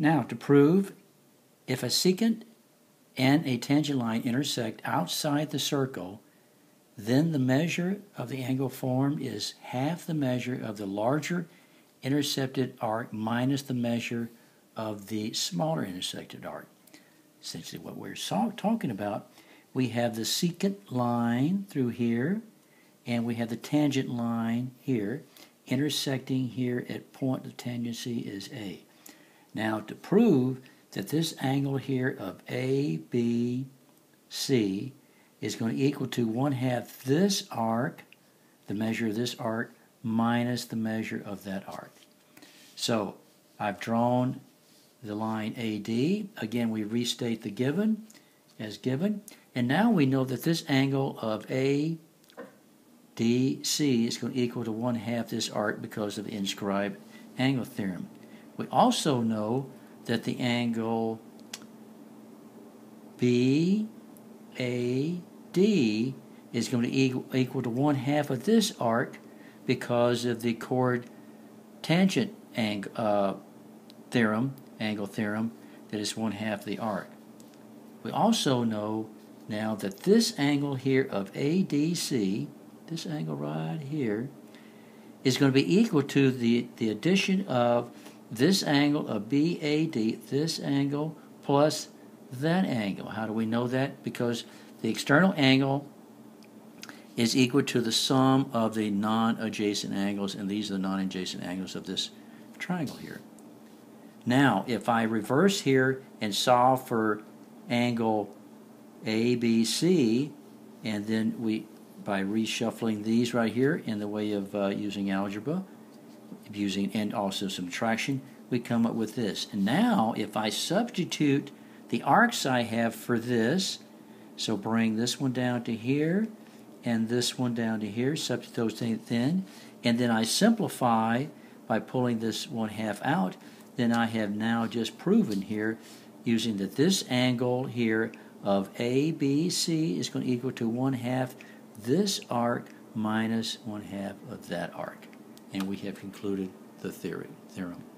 Now, to prove if a secant and a tangent line intersect outside the circle, then the measure of the angle formed is half the measure of the larger intercepted arc minus the measure of the smaller intersected arc. Essentially what we're talking about, we have the secant line through here, and we have the tangent line here, intersecting here at point of tangency is A. Now, to prove that this angle here of ABC is going to equal to 1/2 this arc, the measure of this arc, minus the measure of that arc. So, I've drawn the line AD. Again, we restate the given as given. And now we know that this angle of ADC is going to equal to 1/2 this arc because of the inscribed angle theorem. We also know that the angle BAD is going to equal to 1/2 of this arc because of the chord tangent angle theorem that is 1/2 the arc. We also know now that this angle here of ADC, this angle right here, is going to be equal to the addition of this angle of BAD, this angle, plus that angle. How do we know that? Because the external angle is equal to the sum of the non-adjacent angles, and these are the non-adjacent angles of this triangle here. Now, if I reverse here and solve for angle ABC, and then we, by reshuffling these right here in the way of using algebra, and also subtraction, we come up with this. And now, if I substitute the arcs I have for this, so bring this one down to here, and this one down to here, substitute those things in, and then I simplify by pulling this 1/2 out, then I have now just proven here, using that this angle here of ABC is going to equal to 1/2 this arc minus 1/2 of that arc. And we have concluded the theorem.